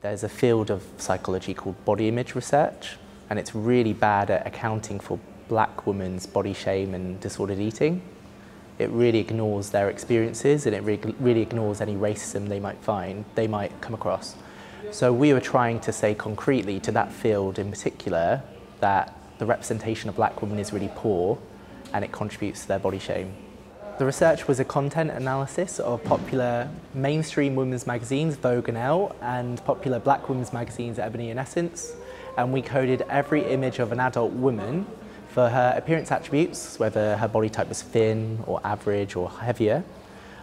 There's a field of psychology called body image research, and it's really bad at accounting for black women's body shame and disordered eating. It really ignores their experiences, and it really ignores any racism they might come across. So we were trying to say concretely to that field in particular that the representation of black women is really poor and it contributes to their body shame. The research was a content analysis of popular mainstream women's magazines, Vogue and Elle, and popular black women's magazines, Ebony and Essence. And we coded every image of an adult woman for her appearance attributes, whether her body type was thin or average or heavier,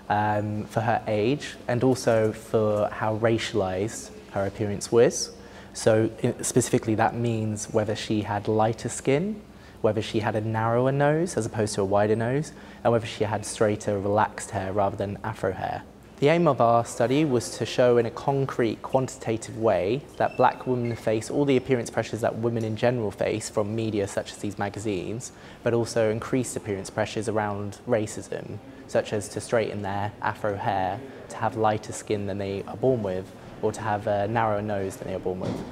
for her age, and also for how racialized her appearance was. So specifically that means whether she had lighter skin, whether she had a narrower nose as opposed to a wider nose, and whether she had straighter, relaxed hair rather than afro hair. The aim of our study was to show in a concrete, quantitative way that black women face all the appearance pressures that women in general face from media such as these magazines, but also increased appearance pressures around racism, such as to straighten their afro hair, to have lighter skin than they are born with, or to have a narrower nose than they are born with.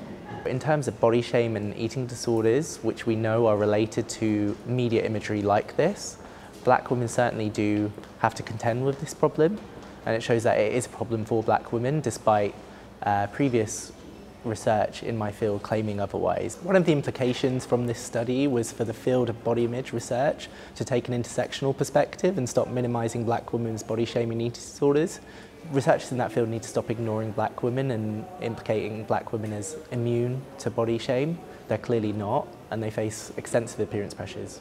In terms of body shame and eating disorders, which we know are related to media imagery like this, black women certainly do have to contend with this problem, and it shows that it is a problem for black women despite previous research in my field claiming otherwise. One of the implications from this study was for the field of body image research to take an intersectional perspective and stop minimising black women's body shame and eating disorders. Researchers in that field need to stop ignoring black women and implicating black women as immune to body shame. They're clearly not, and they face extensive appearance pressures.